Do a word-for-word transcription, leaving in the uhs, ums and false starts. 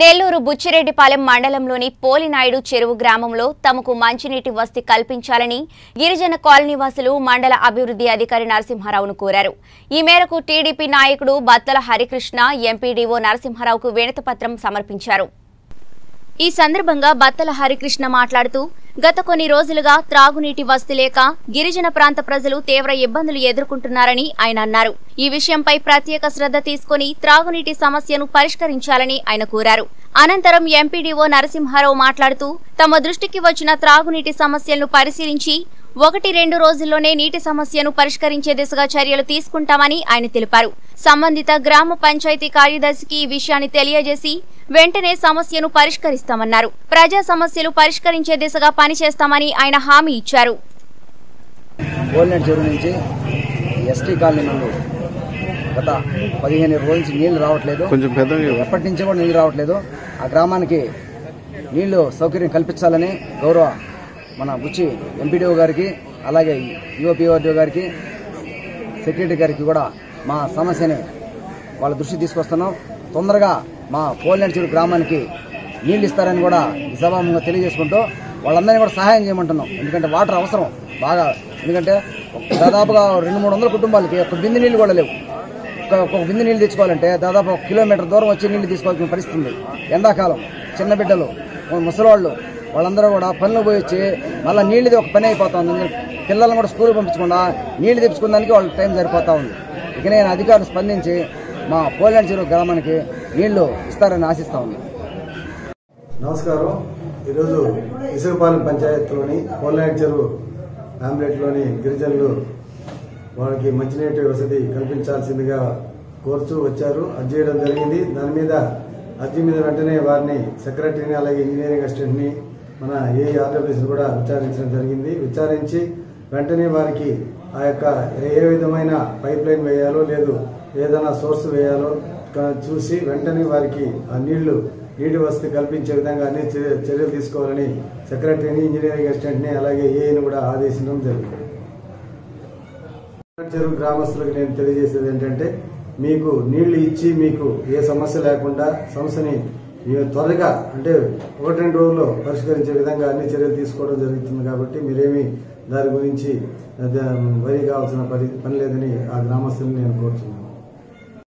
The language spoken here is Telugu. నెల్లూరు బుచ్చిరెడ్డిపాలెం మండలంలోని పోలినాయుడు చెరువు గ్రామంలో తమకు మంచినీటి వసతి కల్పించాలని గిరిజన కాలనీవాసులు మండల అభివృద్ధి అధికారి నరసింహారావును కోరారు. ఈ మేరకు టీడీపీ నాయకుడు బత్తల హరికృష్ణ ఎంపీడీఓ నరసింహారావుకు వినతిపత్రం సమర్పించారు. ఈ సందర్భంగా బత్తల హరికృష్ణ మాట్లాడుతూ గత కొన్ని రోజులుగా త్రాగునీటి వసతి లేక గిరిజన ప్రాంత ప్రజలు తీవ్ర ఇబ్బందులు ఎదుర్కొంటున్నారని ఆయన అన్నారు. ఈ విషయంపై ప్రత్యేక శ్రద్ధ తీసుకుని త్రాగునీటి సమస్యను పరిష్కరించాలని ఆయన కోరారు. అనంతరం ఎంపీడీఓ నరసింహారావు మాట్లాడుతూ తమ దృష్టికి వచ్చిన త్రాగునీటి సమస్యలను పరిశీలించి ఒకటి రెండు రోజుల్లోనే నీటి సమస్యను పరిష్కరించే దిశగా చర్యలు తీసుకుంటామని ఆయన తెలిపారు. సంబంధిత గ్రామ పంచాయతీ కార్యదర్శికి ఈ విషయాన్ని తెలియజేసి వెంటనే సమస్యను పరిష్కరిస్తామన్నారు. ప్రజా సమస్యలు పరిష్కరించే దిశగా పనిచేస్తామని ఆయన హామీ ఇచ్చారు. గత పదిహేను రోజుల నుంచి నీళ్లు రావట్లేదు, ఎప్పటి నుంచి కూడా నీళ్లు రావట్లేదు. ఆ గ్రామానికి నీళ్లు సౌకర్యం కల్పించాలని గౌరవ మన బుచ్చి ఎంపీడీఓ గారికి, అలాగే యువపీఓ గారికి, సెక్రటరీ గారికి కూడా మా సమస్యని వాళ్ళ దృష్టికి తీసుకొస్తున్నాం. తొందరగా మా పోలినాయుడు గ్రామానికి నీళ్ళు ఇస్తారని కూడా సభాముఖంగా తెలియజేసుకుంటూ వాళ్ళందరినీ కూడా సహాయం చేయమంటున్నాం. ఎందుకంటే వాటర్ అవసరం బాగా. ఎందుకంటే దాదాపుగా రెండు మూడు వందల కుటుంబాలకి ఒక్క బిందు నీళ్ళు కూడా లేవు. ఒక్కొక్క బిందు నీళ్ళు తెచ్చుకోవాలంటే దాదాపు ఒక కిలోమీటర్ దూరం వచ్చి నీళ్లు తీసుకోవాల్సిన పరిస్థితి ఉంది. ఎండాకాలం చిన్న బిడ్డలు, ముసలివాళ్ళు వాళ్ళందరూ కూడా పనులు పోయి వచ్చి మళ్ళీ నీళ్ళది ఒక పని అయిపోతుంది. పిల్లలను కూడా స్కూల్కి పంపించకుండా నీళ్లు తెచ్చుకోవడానికి వాళ్ళకి టైం సరిపోతూ ఉంది. ఇక నేను అధికారులు స్పందించి మా పోలినాయుడు చెరువు గ్రామానికి నీళ్లు ఇస్తారని ఆశిస్తా ఉన్నాను. నమస్కారం. ఈరోజు ఇసుకపాలెం పంచాయతీలోని పోలినాయుడు చెరువు ఆమ్లెట్లోని గిరిజనులు వాళ్ళకి మంచినీటి వసతి కల్పించాల్సిందిగా కోరుతూ వచ్చారు. అది చేయడం జరిగింది. దాని మీద అర్జీ మీద వెంటనే వారిని సెక్రటరీని అలాగే ఇంజనీరింగ్ అసిస్టెంట్ని మన ఏ ఆర్డబ్ల్యూసీ కూడా విచారించడం జరిగింది. విచారించి వెంటనే వారికి ఆ యొక్క ఏ విధమైన పైప్ లైన్ వేయాలో లేదు ఏదైనా సోర్స్ వేయాలో చూసి వెంటనే వారికి ఆ నీళ్లు నీటి వసతి కల్పించే విధంగా అన్ని చర్యలు తీసుకోవాలని సెక్రటరీని, ఇంజనీరింగ్ అసిస్టెంట్ని అలాగే ఏఐని కూడా ఆదేశించడం జరిగింది. చెరువు గ్రామస్తులకు నేను తెలియజేసేది ఏంటంటే మీకు నీళ్లు ఇచ్చి మీకు ఏ సమస్య లేకుండా సమస్యని త్వరగా అంటే ఒకటి రెండు రోజుల్లో పరిష్కరించే విధంగా అన్ని చర్యలు తీసుకోవడం జరుగుతుంది. కాబట్టి మీరేమి దాని గురించి వరి కావాల్సిన పని లేదని ఆ గ్రామస్తులను నేను కోరుతున్నాను.